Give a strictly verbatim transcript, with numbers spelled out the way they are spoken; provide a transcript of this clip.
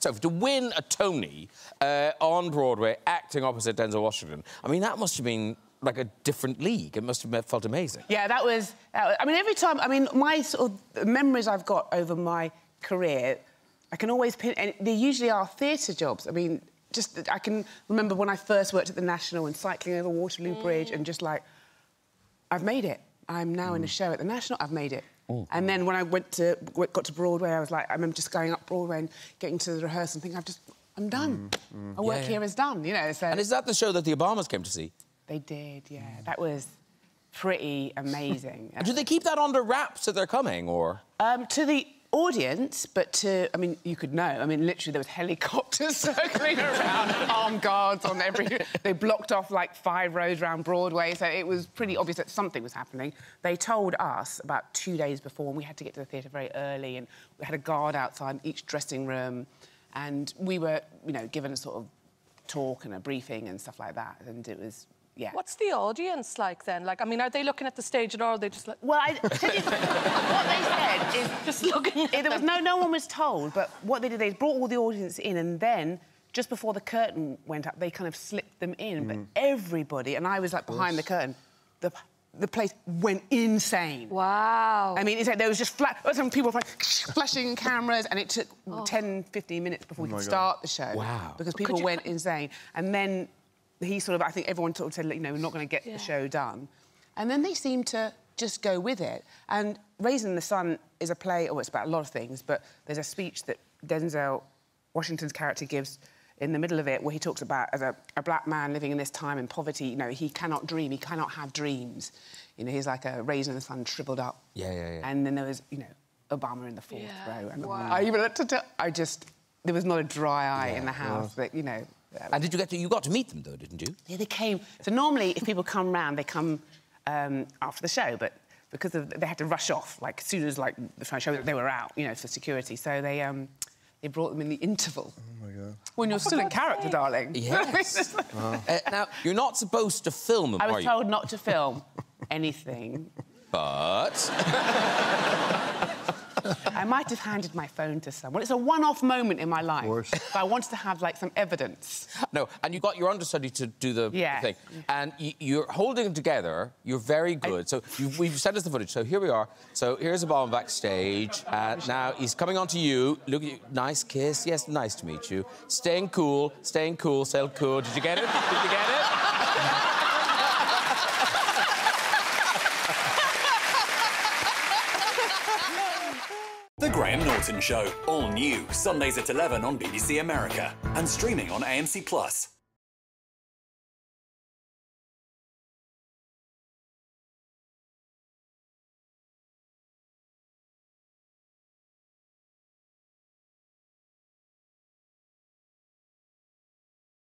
So to win a Tony uh, on Broadway, acting opposite Denzel Washington, I mean, that must have been like a different league. It must have felt amazing. Yeah, that was... That was I mean, every time... I mean, my sort of memories I've got over my career, I can always pin... And they usually are theatre jobs. I mean, just... I can remember when I first worked at the National and cycling over Waterloo mm. Bridge and just, like, I've made it. I'm now mm. in a show at the National. I've made it. Mm. And then when I went to got to Broadway, I was like, I remember just going up Broadway and getting to the rehearsal and thinking, I've just, I'm done. Mm, mm. Our work yeah, yeah. here is done, you know. So. And is that the show that the Obamas came to see? They did, yeah. Mm. That was pretty amazing. And do they keep that under wraps that they're coming, or? Um, to the audience, but to, I mean, you could know. I mean, literally, there was helicopters circling around, armed guards on every... They blocked off, like, five roads around Broadway, so it was pretty obvious that something was happening. They told us about two days before, and we had to get to the theatre very early, and we had a guard outside each dressing room, and we were, you know, given a sort of talk and a briefing and stuff like that, and it was... Yeah. What's the audience like, then? Like, I mean, are they looking at the stage at all? Are they just like... Well, I... tell you, what they said is... Just looking at there was no, no one was told, but what they did, they brought all the audience in, and then, just before the curtain went up, they kind of slipped them in, mm. but everybody... And I was, like, behind Oof. the curtain. The, the place went insane. Wow. I mean, it's like there was just... Fla some people were like, flashing cameras, and it took oh. ten, fifteen minutes before we oh could start the show. Wow. Because people went insane. And then... He sort of, I think everyone sort of said, you know, we're not going to get yeah. the show done. And then they seemed to just go with it. And Raisin in the Sun is a play, oh, it's about a lot of things, but there's a speech that Denzel Washington's character gives in the middle of it where he talks about, as a, a black man living in this time in poverty, you know, he cannot dream, he cannot have dreams. You know, he's like a raisin in the sun shriveled up. Yeah, yeah, yeah. And then there was, you know, Obama in the fourth yeah. row. And wow. I even had to tell, I just, there was not a dry eye yeah, in the house that, you know... And did you get to... You got to meet them, though, didn't you? Yeah, they came... So normally, if people come round, they come um, after the show, but because of, they had to rush off, like, as soon as, like, the show, they were out, you know, for security. So they, um, they brought them in the interval. Oh, my God. When you're still in character, darling. Yes. Wow. Uh, now, you're not supposed to film them, I was told you? not to film anything. But... I might have handed my phone to someone. It's a one-off moment in my life. Of course. But I wanted to have, like, some evidence. No, and you got your understudy to do the yeah. thing. And you're holding them together. You're very good. I... So you've, we've sent us the footage. So here we are. So here's Obama backstage. And uh, now he's coming on to you. Look at you. Nice kiss. Yes, nice to meet you. Staying cool. Staying cool. Stay cool. Did you get it? Did you get it? The Graham Norton Show, all new, Sundays at eleven on B B C America and streaming on A M C plus.